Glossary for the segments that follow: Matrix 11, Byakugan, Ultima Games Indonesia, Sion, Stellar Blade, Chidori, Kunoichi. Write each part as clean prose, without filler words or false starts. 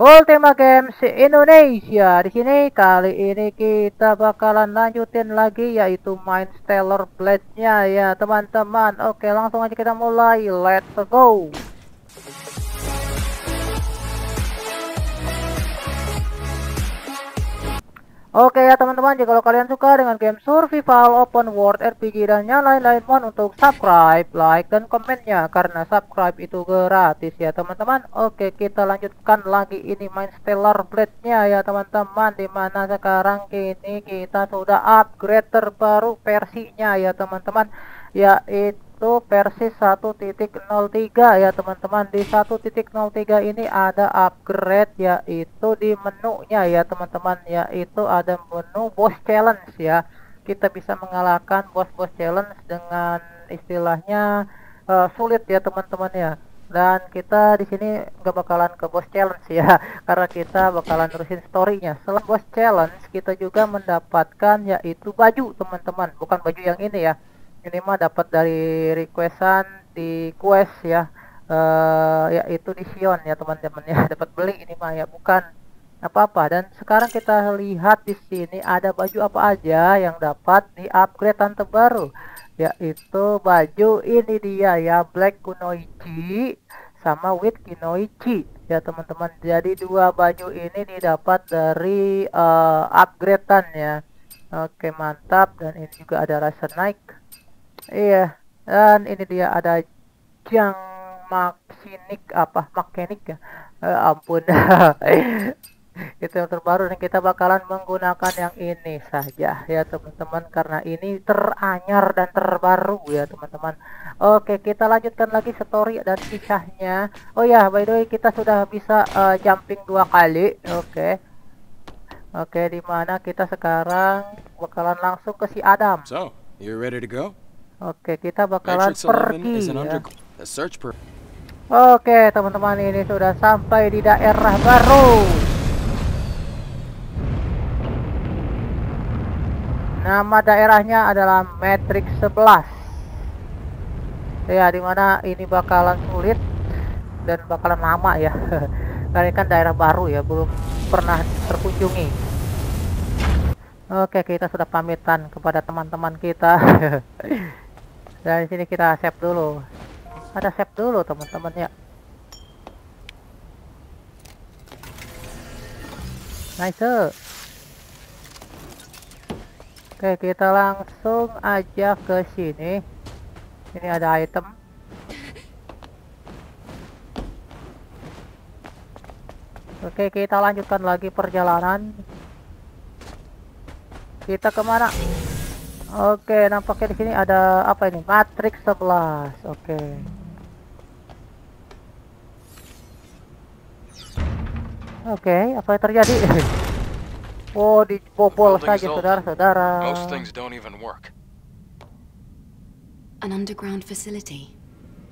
Ultima Games Indonesia. Di sini kali ini kita bakalan lanjutin lagi yaitu main Stellar Blade-nya ya teman-teman. Oke, langsung aja kita mulai. Let's go. Oke ya teman-teman, jika kalian suka dengan game survival, open world, RPG dan yang lain-lain, mohon untuk subscribe, like dan komennya karena subscribe itu gratis ya teman-teman. Oke, kita lanjutkan lagi ini main Stellar Blade-nya ya teman-teman, dimana sekarang kini kita sudah upgrade terbaru versinya ya teman-teman, yaitu versi 1.03 ya teman-teman. Di 1.03 ini ada upgrade yaitu di menunya ya teman-teman, yaitu ada menu boss challenge ya. Kita bisa mengalahkan boss challenge dengan istilahnya sulit ya teman-teman ya. Dan kita di sini nggak bakalan ke boss challenge ya, karena kita bakalan terusin storynya. Selain boss challenge, kita juga mendapatkan yaitu baju teman-teman, bukan baju yang ini ya. Ini mah dapat dari requestan di quest ya, yaitu di Sion ya teman-teman ya, dapat beli ini mah ya, bukan apa-apa. Dan sekarang kita lihat di sini ada baju apa aja yang dapat di upgradean terbaru, yaitu baju ini dia ya, Black Kunoichi sama White Kunoichi ya teman-teman. Jadi dua baju ini didapat dari upgradean ya. Oke, mantap. Dan ini juga ada rasa naik. Iya, dan ini dia ada yang mekanik ya, ampun. Itu yang terbaru, dan kita bakalan menggunakan yang ini saja ya teman-teman, karena ini teranyar dan terbaru ya teman-teman. Oke, kita lanjutkan lagi story dan kisahnya. Oh ya, by the way, kita sudah bisa jumping 2 kali. Oke, dimana kita sekarang bakalan langsung ke si Adam. You're ready to go? Oke, kita bakalan pergi ya. Oke, teman-teman, ini sudah sampai di daerah baru. Nama daerahnya adalah Matrix 11. Ya, dimana ini bakalan sulit dan bakalan lama ya. Karena kan daerah baru ya, belum pernah terkunjungi. Oke, kita sudah pamitan kepada teman-teman kita. Dan di sini kita save dulu. Ada save dulu teman-teman ya. Nice. Oke, kita langsung aja ke sini. Ini ada item. Oke, kita lanjutkan lagi perjalanan. Kita kemana? Oke, nampaknya di sini ada apa ini? Matrix 11. Oke. Oke, apa yang terjadi? Oh, dibobol saja saudara-saudara. Most things don't even work. An underground facility.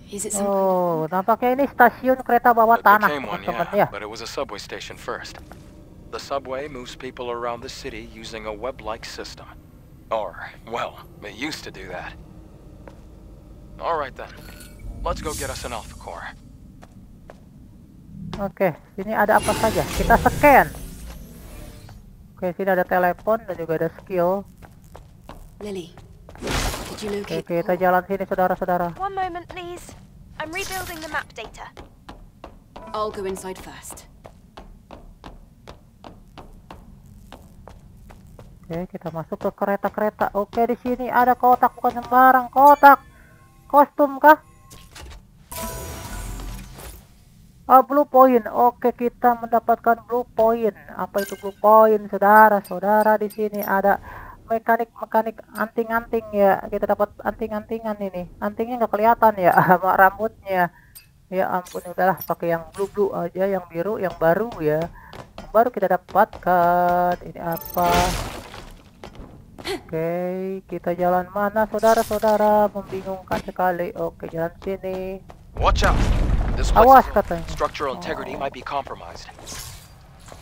Is it something? Oh, nampaknya ini stasiun kereta bawah tanah, teman-teman ya. But it was a subway station first. The subway moves people around the city using a web-like system. Or, well, it used to do that. All right then. Let's go get us an alpha core. Oke, sini ada apa saja? Kita scan. Oke, sini ada telepon dan juga ada skill. Lily. Oke, kita jalan sini saudara-saudara. One moment please. I'm rebuilding the map data. I'll go inside first. Oke, kita masuk ke kereta-kereta. Oke, di sini ada kotak, bukan sembarang kotak. Kostum kah? Oh, blue point. Oke, kita mendapatkan blue point. Apa itu blue point, saudara-saudara? Di sini ada mekanik anting-anting ya. Kita dapat anting-antingan ini. Antingnya nggak kelihatan ya sama rambutnya. Ya ampun, udahlah pakai yang blue aja, yang biru, yang baru ya. Yang baru kita dapatkan. Ini apa? Oke, kita jalan mana saudara-saudara? Membingungkan sekali. Oke, jalan sini. Watch out. Awas katanya. Structural integrity might be compromised.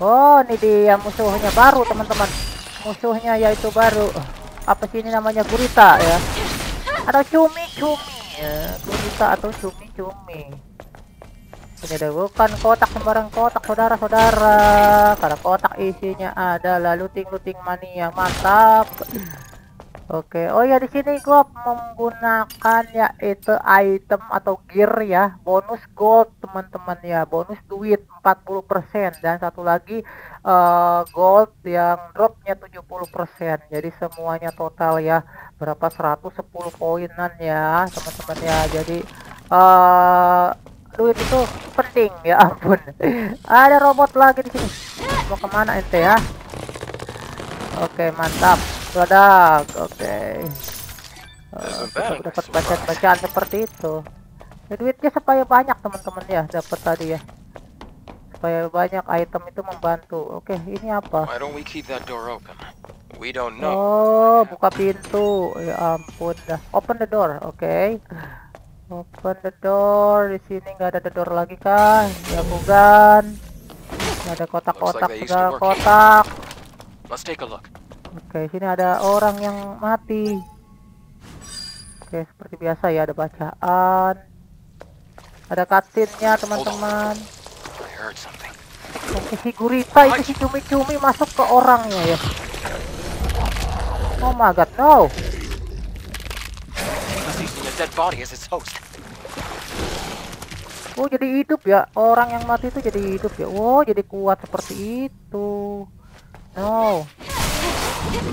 Oh, ini dia musuhnya baru, teman-teman. Musuhnya yaitu baru. Apa sih ini namanya? Gurita ya. Atau cumi-cumi ya. Gurita atau cumi-cumi. Ini bukan kotak sembarang kotak, saudara-saudara, karena kotak isinya adalah looting mania. Mantap. Oke, oh ya di sini gua menggunakan yaitu item atau gear ya, bonus gold teman-teman ya, bonus duit 40% dan satu lagi gold yang dropnya 70%. Jadi semuanya total ya berapa 110 koinan ya teman-teman ya. Jadi duit itu penting ya ampun. Ada robot lagi di sini. Mau kemana ente ya? Oke, mantap. Dadak, oke, dapat bacaan-bacaan seperti itu. Ya, duitnya supaya banyak teman-teman ya, dapat tadi ya. Supaya banyak item itu membantu. Oke, ini apa? Oh, buka pintu. Ya ampun dah. Open the door, oke. Open the door. Di sini nggak ada the door lagi kah? Ya bukan. Nggak ada kotak-kotak, segala kotak. Let's take a look. Oke, sini ada orang yang mati. Oke, seperti biasa ya, ada bacaan. Ada cutscene-nya, teman-teman. Oke, si gurita itu si cumi-cumi masuk ke orangnya ya. Oh my god, no. Oh, jadi hidup ya. Orang yang mati itu jadi hidup ya. Oh, jadi kuat seperti itu. No. Set.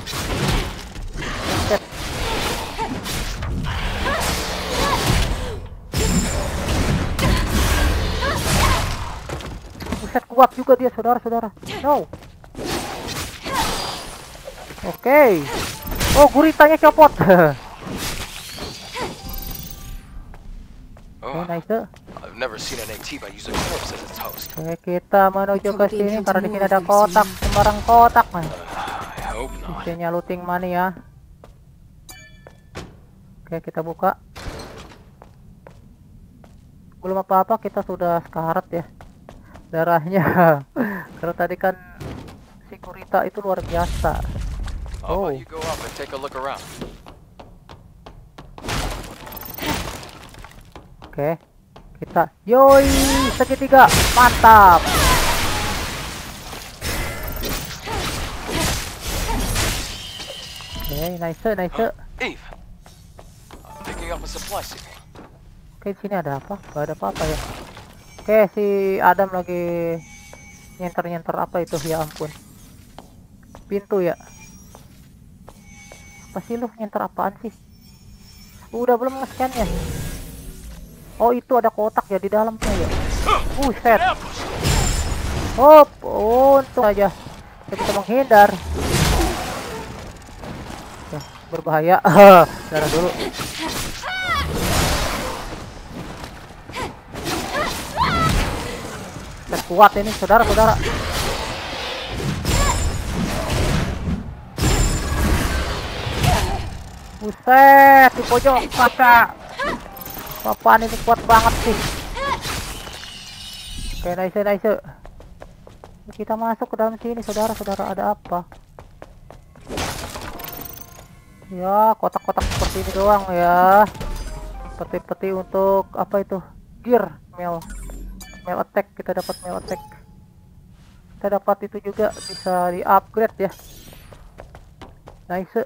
Buset, kuat juga dia saudara-saudara. No. Oke. Oh, guritanya copot. Oh, nice. I've never seen an ATV use a corpse as its host. Kita menuju ke sini karena di sini ada kotak, sembarang kotak, man. Isinya looting money ya. Oke, kita buka. Belum apa-apa kita sudah sekarat ya darahnya. Karena tadi kan si gurita itu luar biasa. Oh. Oke, kita yoi segitiga, mantap. Oke, nice. Oke, sini ada apa? Gak ada apa-apa ya. Oke, si Adam lagi nyenter apa itu ya ampun. Pintu ya. Apa sih lu nyenter apaan sih? Udah belum nge-scan ya? Oh, itu ada kotak ya di dalamnya ya. Set. Hop, untung aja kita menghindar. Berbahaya. Darah dulu. Kuat ini saudara-saudara. Buset, di pojok kaca. Papan ini kuat banget sih. Oke, nice. Kita masuk ke dalam sini saudara-saudara, ada apa? Ya, kotak-kotak seperti ini doang ya. Peti-peti untuk apa itu? Gear, mail attack. Kita dapat mail attack. Kita dapat itu juga bisa di-upgrade ya. Nice.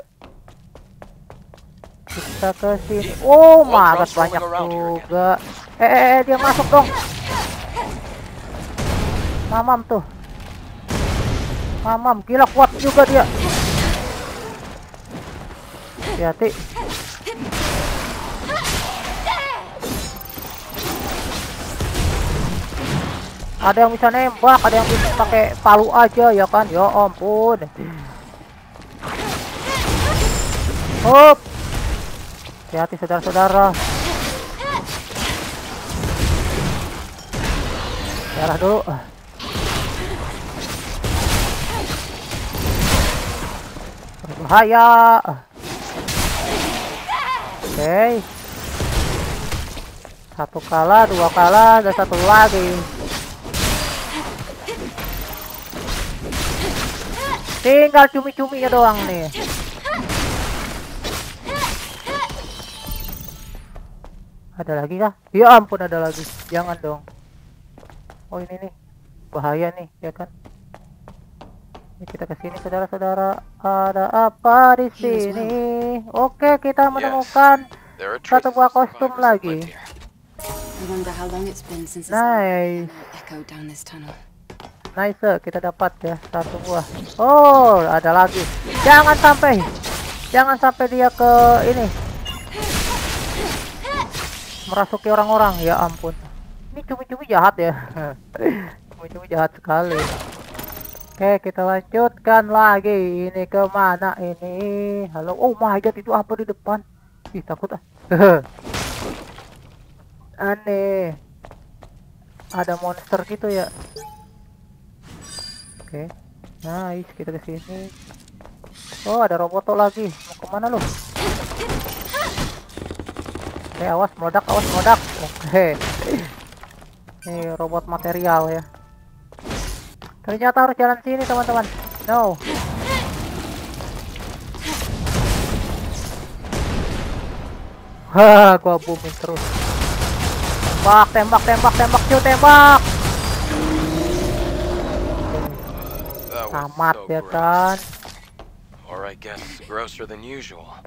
Kita ke sini. Oh, malas banyak juga. Dia masuk dong. Mamam tuh. Mamam gila kuat juga dia. Hati-hati. Ada yang bisa nembak, ada yang bisa pakai palu aja ya kan. Ya ampun. Hop. Hati-hati saudara-saudara. Darah dulu. Bahaya. Oke. Satu kalah, dua kalah, dan satu lagi. Tinggal cumi-cuminya doang nih. Ada lagi kah? Ya ampun ada lagi. Jangan dong. Oh ini nih bahaya nih ya kan. Ini kita kesini saudara-saudara, ada apa di sini? Oke, kita menemukan satu buah kostum lagi. Nice, kita dapat ya satu buah. Oh, ada lagi. Jangan sampai dia ke ini, merasuki orang-orang. Ya ampun, ini cumi-cumi jahat ya. Cumi-cumi jahat sekali. Oke, kita lanjutkan lagi. Ini kemana ini? Halo, oh my god, itu apa di depan? Ih, takut ah. Aneh, ada monster gitu ya. Oke, nice, kita kesini. Oh, ada roboto lagi. Mau kemana lu? Oke, awas meledak, awas meledak. Oke, ini robot material ya. Ternyata harus jalan sini teman-teman. No. Hah, gua booming terus. Tembak, cuy, tembak. Amat ya kan. Or I guess grosser than usual.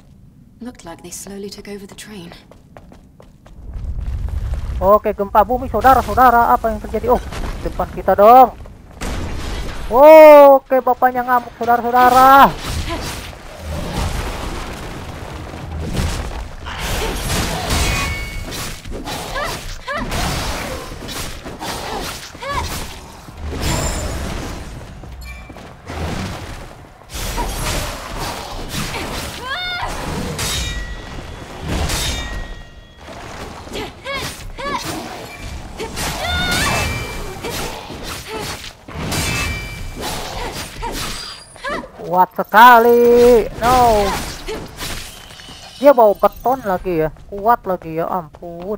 Looked like they slowly took over the train. Oke, gempa bumi saudara-saudara, apa yang terjadi? Oh, depan kita dong. Oke, bapaknya ngamuk saudara-saudara. Kuat sekali. No. Dia bawa beton lagi ya. Kuat lagi ya ampun.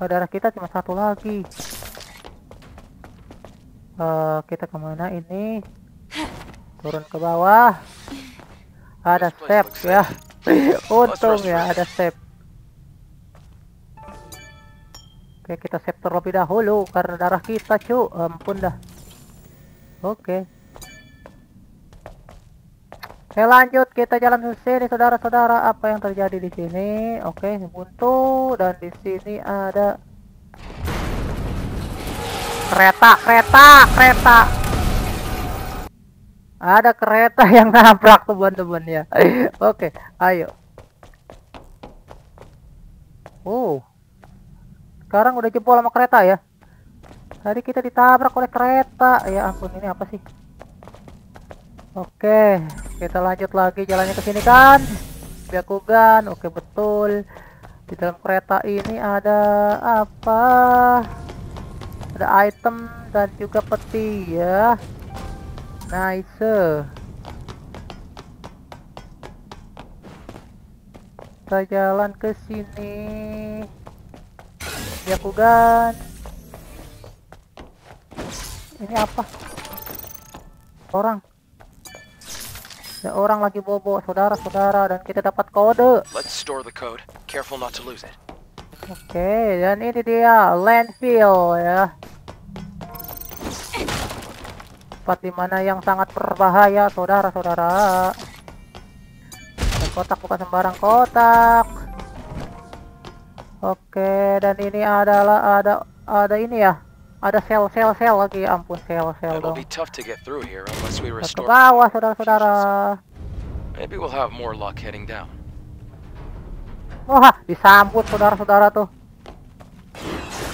Saudara kita cuma satu lagi. Kita kemana ini? Turun ke bawah. Ada step ya. Untung ya ada step. Oke, kita save terlebih dahulu karena darah kita cu. Ampun dah. Oke, lanjut kita jalan sini saudara-saudara, apa yang terjadi di sini? Oke, buntu, dan di sini ada kereta. Ada kereta yang nabrak teman-teman ya. Oke, ayo. Sekarang udah jebol sama kereta ya. Tadi kita ditabrak oleh kereta. Ya ampun, ini apa sih? Oke, kita lanjut lagi jalannya ke sini kan. Byakugan. Oke, betul. Di dalam kereta ini ada apa? Ada item dan juga peti ya. Nice. Kita jalan ke sini. Byakugan. Ini apa? Orang. Ya, orang lagi bobo saudara-saudara, dan kita dapat kode. Oke, dan ini dia landfill ya. Tempat dimana yang sangat berbahaya saudara-saudara. Kotak bukan sembarang kotak. Oke, dan ini adalah ada ini ya. Ada sel lagi, ampun sel dong. Ke bawah saudara-saudara. Wah, disambut saudara-saudara tuh.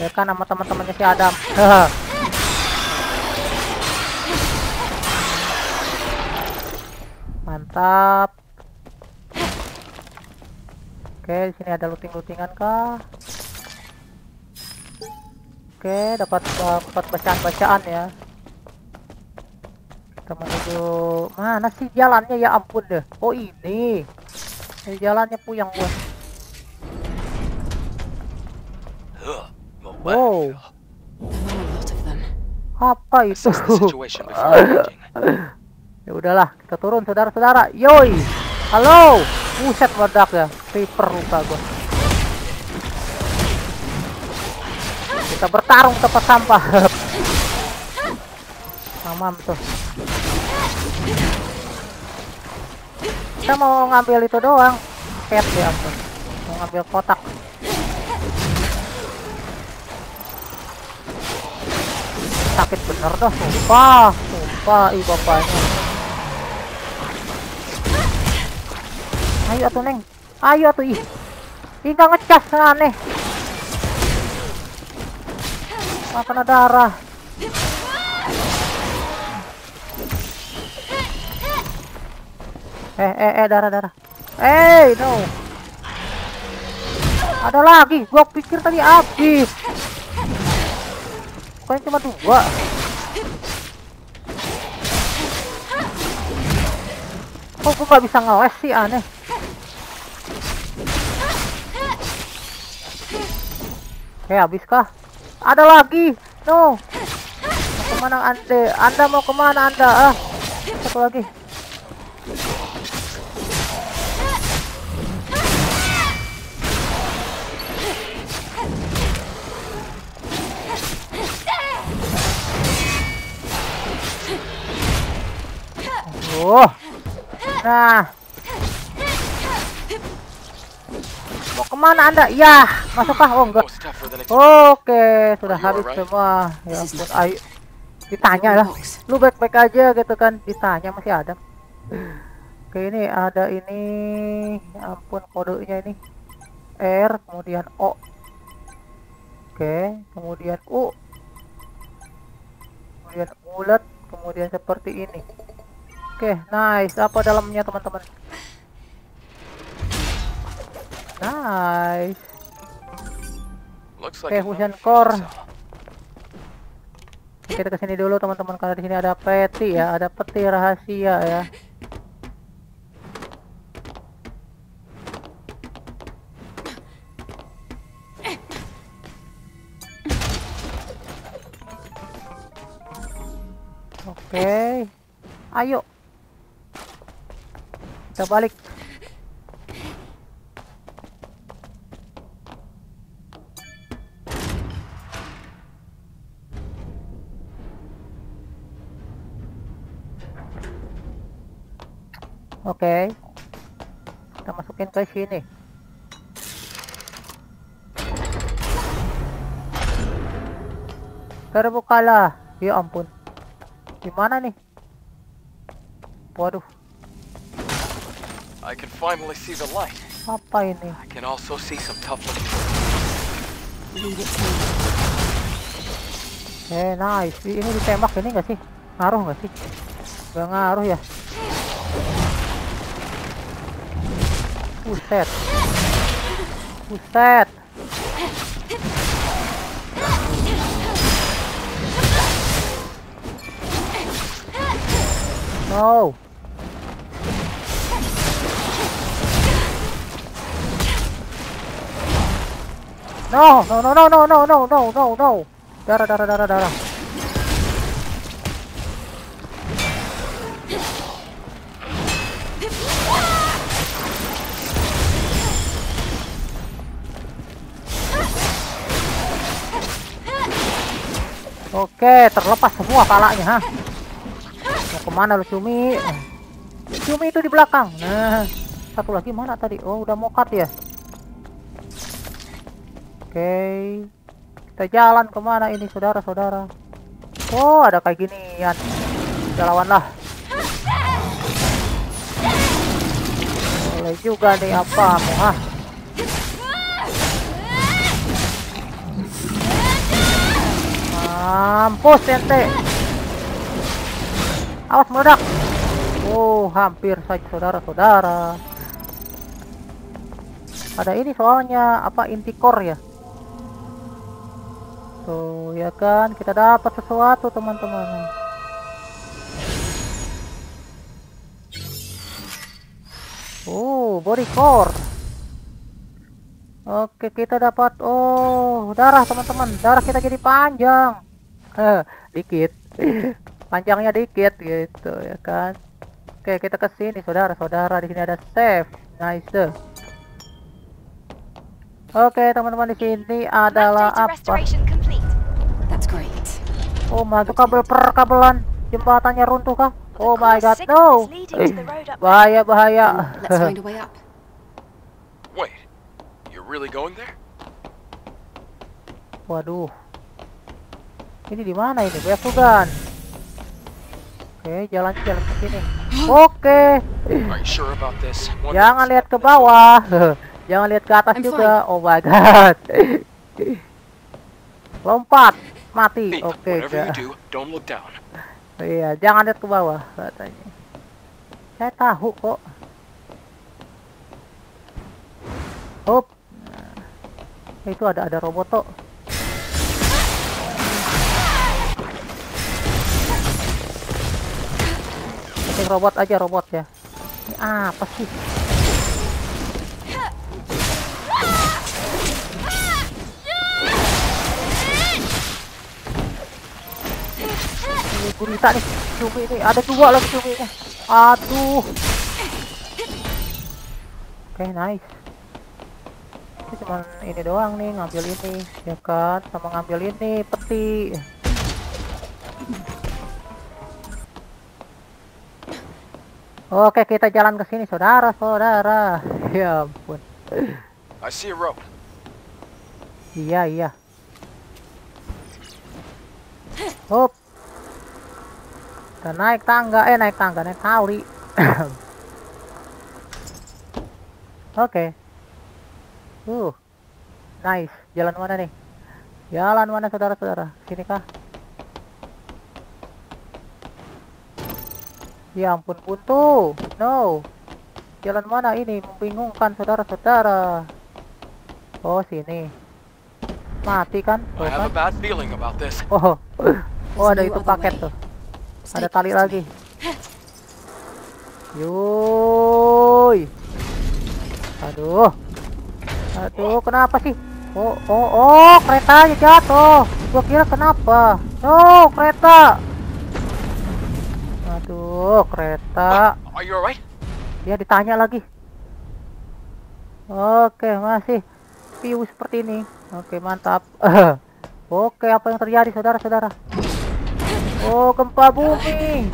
Ya kan sama teman-temannya si Adam. Mantap. Oke, di sini ada looting-lootingan kah? Oke, dapat bacaan-bacaan ya. Kita menuju mana sih jalannya ya ampun deh. Oh ini jalannya puyang gua. Wow, apa itu? Ya udahlah, kita turun saudara-saudara. Yoi, halo, buset meledak ya, paper luka gua. Kita bertarung tempat sampah. Mamam tuh. Kita mau ngambil itu doang. Pet ya ampun. Mau ngambil kotak. Sakit bener tuh. Sumpah ih bapaknya. Ayo tuh neng. Ayo tuh ih. Ih gak ngecas aneh. Makan darah. Darah. Eh, no. Ada lagi. Gua pikir tadi habis. Bukan cuma 2. Kok gua gak bisa ngeles sih, aneh. Habis kah? Ada lagi. No. Mau kemana anda? Anda mau kemana anda? Ah, satu lagi. Nah, mau kemana anda? Ya, masukkah? Oh enggak. Oke, sudah habis semua. Ya ampun, ayo. Ditanya lah. Lu baik-baik aja gitu kan? Ditanya masih ada. Oke, ini ada ini. Ya ampun, kodenya ini R, kemudian O. Oke, kemudian U. Kemudian bulat, kemudian seperti ini. Oke, nice. Apa dalamnya, teman-teman? Nice. Oke, fusion core. Kita kesini dulu, teman-teman. Karena di sini ada peti ya, ada peti rahasia ya. Oke, ayo. Kita balik. Oke. Kita masukin ke sini. Terbukalah. Ya ampun. Gimana nih? Waduh. I can finally see the light. Apa ini? I can also see some tough looking. Nice. Ini ditembak ini enggak sih? Ngaruh enggak sih? Enggak ngaruh ya. Buset. No. No. Darah. Oke, terlepas semua palanya. Mau kemana lu, Cumi? Cumi itu di belakang. Nah, satu lagi mana tadi? Oh, udah mokat ya. Oke, kita jalan kemana ini, saudara-saudara? Oh, ada kayak ginian. Kita lawanlah. Boleh juga nih apa, Moha? Mampus ente. Awas meledak. Oh, hampir saja, saudara-saudara. Ada ini soalnya apa, inti core ya. Tuh ya kan, kita dapat sesuatu, teman-teman. Body core. Oke, kita dapat darah, teman-teman. Darah kita jadi panjang. Dikit. Panjangnya dikit gitu ya kan. Oke, kita ke sini, saudara-saudara. Di sini ada save. Nice. Oke, teman-teman, di sini adalah apa? Oh my god, kabel perkabelan. Jembatannya runtuh kah? Oh my god, no. Bahaya, bahaya. Waduh. Ini di mana ini? Besukan. Oke, jalan ke sini. Oke. Jangan lihat ke bawah. Jangan lihat ke atas juga. Oh my god. Lompat, mati. Oke. Iya, jangan lihat ke bawah katanya. Saya tahu kok. Hop. Itu ada robot tuh. Robot aja robot ya. Ini apa sih? Ini gurita nih, cumi ini ada dua lagi cuminya. Aduh. Oke, nice. Ini cuma ini doang nih, ngambil ini ya kan, sama ngambil ini peti. Oke, kita jalan ke sini, saudara-saudara. Ya ampun. I see a rope. Iya. Hop. Kita naik tali. Oke. Nice. Jalan mana nih? Jalan mana, saudara-saudara? Sini kah? Ya ampun, buntu. No. Jalan mana ini? Membingungkan, saudara-saudara. Oh, sini. Mati kan? Oh, kan? Oh, ada itu paket tuh. Ada tali lagi. Yoi. Aduh, kenapa sih? Oh, keretanya jatuh. Gua kira kenapa? No, kereta. Aduh, kereta. Are you alright? Dia ditanya lagi. Oke, masih view seperti ini. Oke, mantap. Oke, apa yang terjadi, saudara-saudara? Oh, gempa bumi.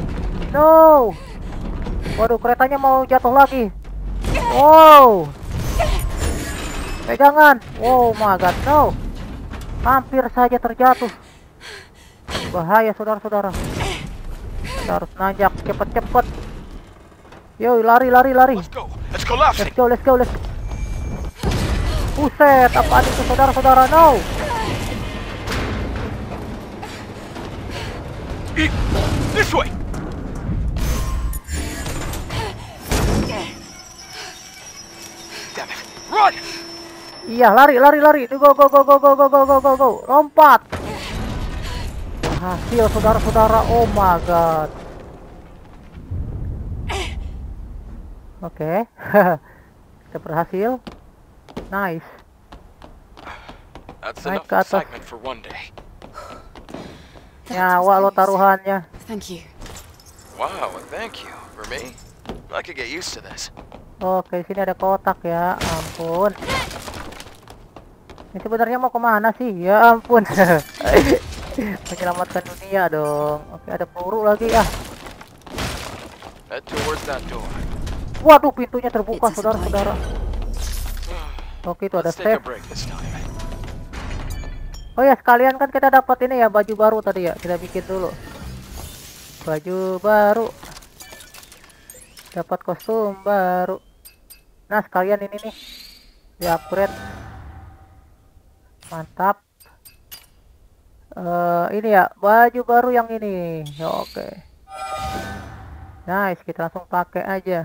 No. Waduh, keretanya mau jatuh lagi. Wow. Pegangan. Oh my god, no. Hampir saja terjatuh. Bahaya, saudara-saudara. Kita harus nanjak cepet. Yo, lari. Let's go. Buset, apaan itu, saudara-saudara? No. This way. Damn it. Run. Iya, lari. Go. Lompat. Hasil, saudara-saudara. Oh my god. Oke. Kita berhasil. Nice. Naik ke atas. Nyawa lo taruhannya. Oke, sini ada kotak ya. Ampun. Ini sebenarnya mau kemana sih? Ya ampun. Menyelamatkan dunia dong. Oke, ada peluru lagi ya. Waduh, pintunya terbuka, saudara-saudara. Oke, itu ada safe. Oh ya, sekalian kan kita dapat ini ya, baju baru tadi ya. Kita bikin dulu. Baju baru. Dapat kostum baru. Nah, sekalian ini nih. Di-upgrade. Mantap. Ini ya, baju baru yang ini. Oke. Nice, kita langsung pakai aja.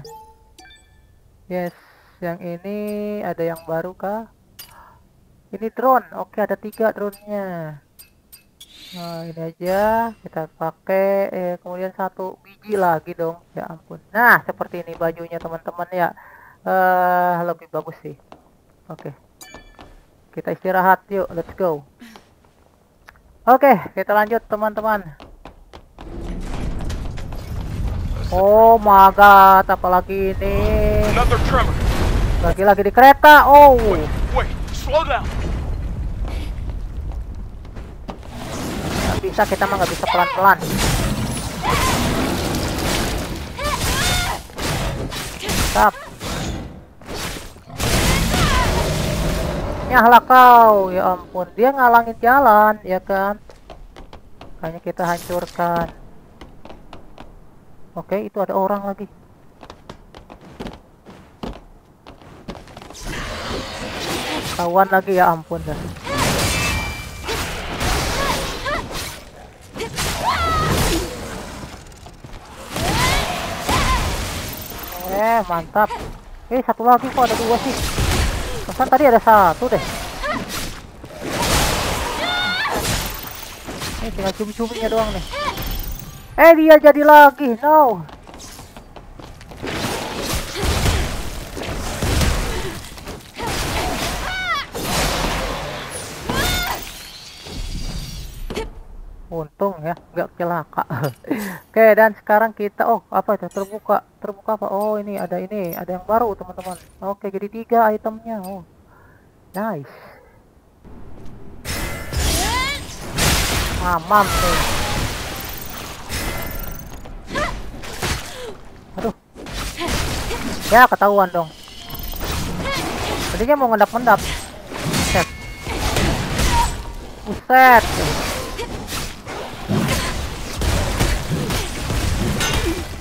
Yes, yang ini ada yang baru kah? Ini drone. Oke, ada 3 drone-nya. Nah, ini aja kita pakai. Kemudian 1 biji lagi dong. Ya ampun. Nah, seperti ini bajunya teman-teman ya. Lebih bagus sih. Oke. Kita istirahat yuk. Let's go. Oke, kita lanjut teman-teman. Oh my god, apalagi ini. Lagi-lagi di kereta. Oh. Wait, slow down. bisa, kita mah nggak bisa pelan-pelan. Stop. Nyahlah kau, ya ampun, dia ngalangin jalan, ya kan? Kayaknya kita hancurkan. Oke, itu ada orang lagi. Kawan lagi, ya ampun dah. Mantap. Satu lagi, kok ada dua sih? Pesan tadi ada satu deh. Tinggal cumi-cuminya doang nih. Dia jadi lagi. No. Untung ya nggak celaka. Oke, dan sekarang kita apa itu terbuka apa? Oh, ini ada, yang baru teman-teman. Oke, jadi 3 itemnya. Oh, nice. Mamam tuh. Aduh, ya ketahuan dong. Tadinya mau ngendap-ngendap. Buset, buset.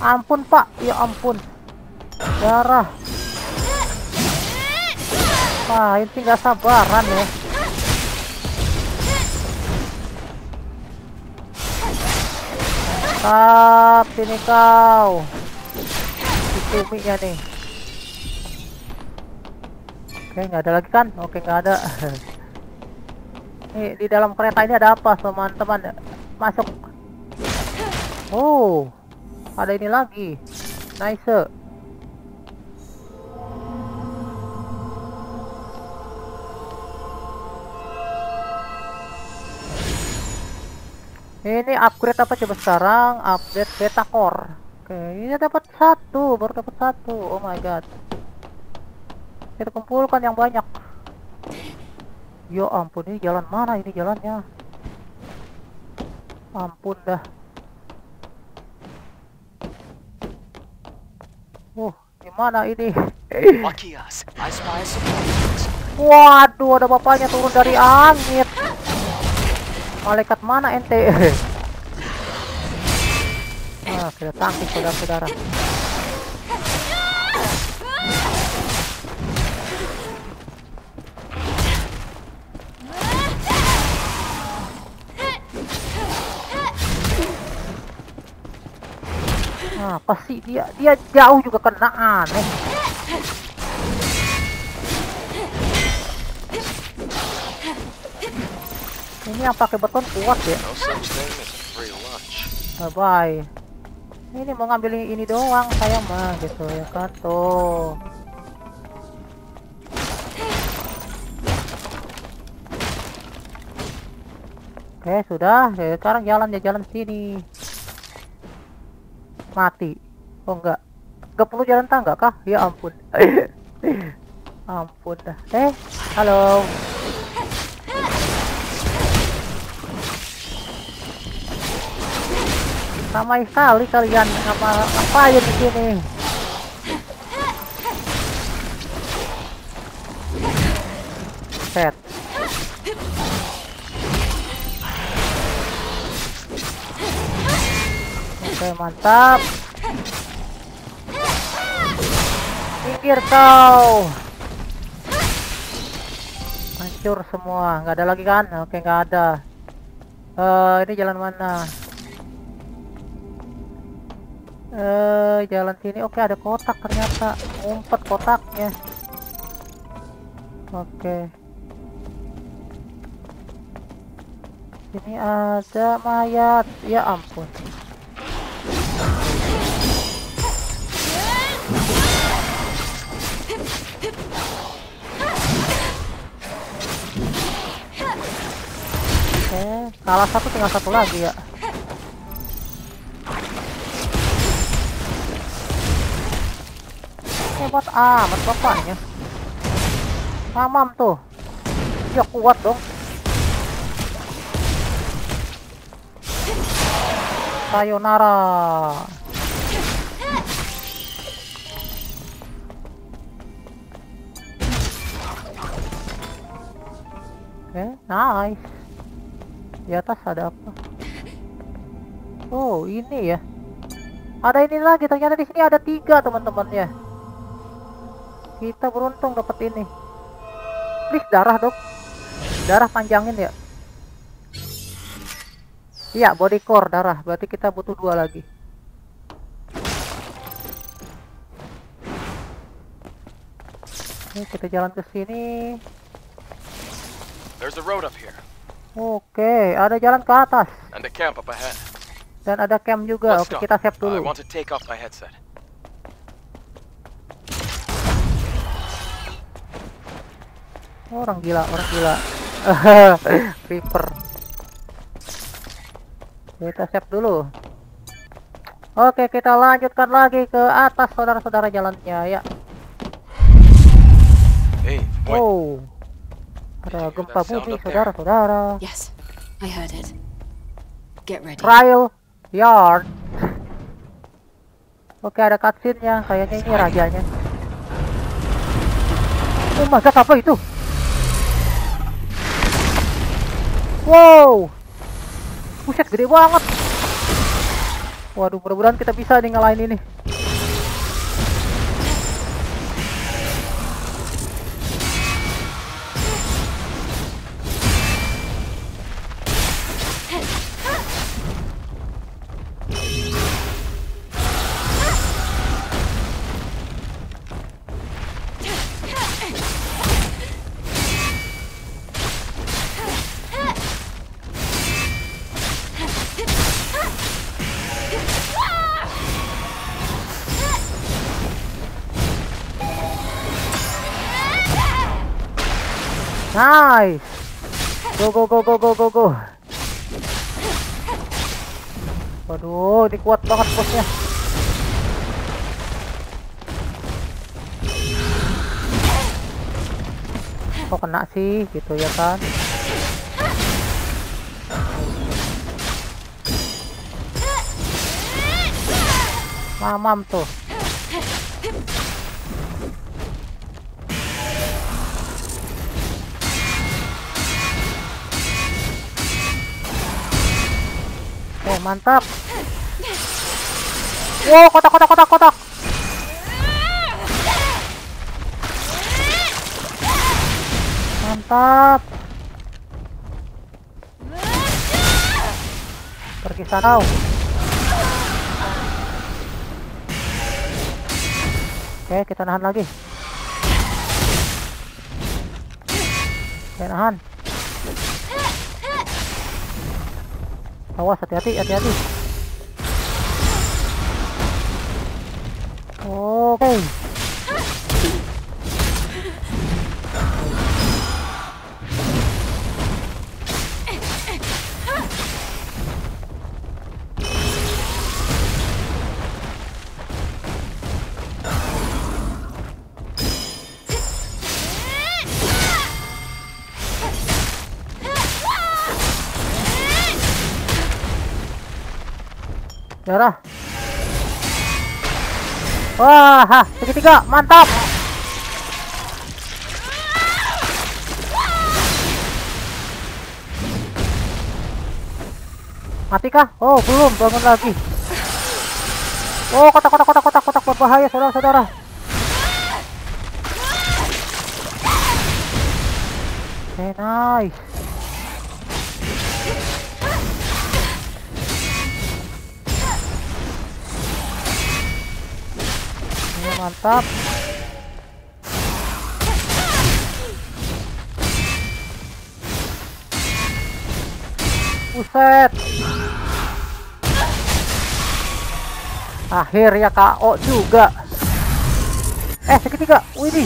Ampun pak, ya ampun, darah. Wah, ini nggak sabaran ya. Tap sini kau, dituminya nih. Oke, nggak ada lagi kan? Oke, nggak ada. Nih, di dalam kereta ini ada apa, teman-teman? Masuk. Oh. Ada ini lagi. Nice. Ini upgrade apa coba sekarang? Update beta core. Oke, ini dapat 1, baru dapat 1. Oh my god. Kita kumpulkan yang banyak. Ya ampun, ini jalan mana ini jalannya? Ampun dah. Gimana ini? Waduh, ada bapaknya turun dari angin. Malaikat mana ente? Nah, kita tangkis saudara-saudara. Apa sih dia? Dia jauh juga kena, aneh. Ini yang pakai beton kuat ya. Bye bye. Ini mau ngambil ini doang saya mah gitu ya kan tuh. Oke, sudah. Sekarang jalan ya, jalan sini. Mati. Oh enggak. Enggak perlu jalan tangga kah? Ya ampun. Ampun dah. Halo. Ramai sekali kalian, apa aja di sini? Set. Oke, mantap. Pinggir kau. Hancur semua, nggak ada lagi kan? Oke, nggak ada. Ini jalan mana? Jalan sini. Oke, ada kotak ternyata. Ngumpet kotaknya. Oke. Ini ada mayat. Ya ampun. Kalah satu, tinggal satu lagi ya. Hebat amat bapaknya. Mamam tuh. Dia kuat dong. sayonara. Oke, nice. Di atas ada apa? Oh, ini ya. Ada ini lagi, ternyata di sini ada 3 teman-teman ya. Kita beruntung dapat ini. Please darah dok. Darah panjangin ya. Iya, body core darah. Berarti kita butuh 2 lagi. Oke, kita jalan ke sini. There's a road up here. Oke, ada jalan ke atas. And the camp up ahead. Dan ada camp juga. Oke, kita save dulu. I want to take off my headset. Orang gila, orang gila. Creeper. Kita save dulu. Oke, kita lanjutkan lagi ke atas saudara-saudara jalannya ya. Hey, oh. Ada gempa bumi saudara-saudara. Yes. I heard it. Get ready. Trial yard. Oke, ada cutscene-nya. Kayaknya ini rajanya. Oh, masa apa itu? Wow. Buset, gede banget. Waduh, mudah-mudahan kita bisa nih ngalahin ini. Nice. Go go go go go go go. Waduh, ini kuat banget bosnya. Kok kena sih gitu ya kan? Mamam tuh. Oh, mantap. Wow, kotak kotak kotak kotak. Mantap. Pergi sana. Oke, kita nahan lagi. Oke, nahan. Awas, hati-hati, hati-hati. Oke. Darah. Wah, segitiga, mantap. Mati kah? Oh, belum, bangun lagi. Oh, kotak kotak kotak kotak kotak berbahaya, saudara-saudara. Okay, nice. Mantap. Buset. Akhirnya KO juga. Eh, segitiga. Wih.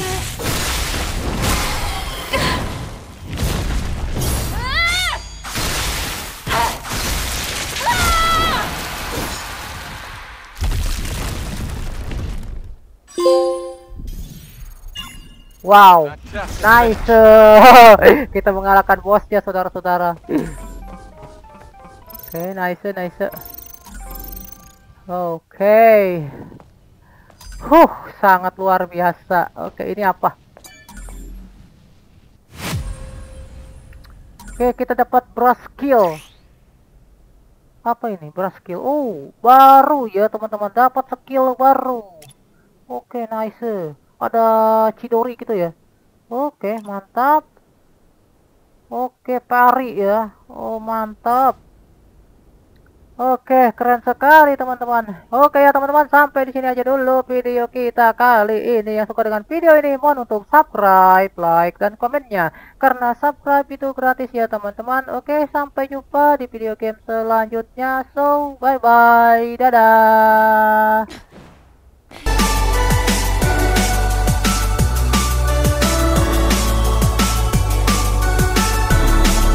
Wow, nice. Kita mengalahkan bosnya, saudara-saudara. Oke, nice, nice. Oke. Sangat luar biasa. Oke, ini apa? Oke, kita dapat brush skill. Apa ini? Brush skill. Oh, baru ya teman-teman, dapat skill baru. Oke, nice. Ada Chidori gitu ya. Oke, mantap. Oke, pari ya. Oh, mantap. Oke, keren sekali teman-teman. Oke ya teman-teman, sampai di sini aja dulu video kita kali ini. Yang suka dengan video ini mohon untuk subscribe, like, dan komennya. Karena subscribe itu gratis ya teman-teman. Oke, sampai jumpa di video game selanjutnya. So, bye-bye. Dadah.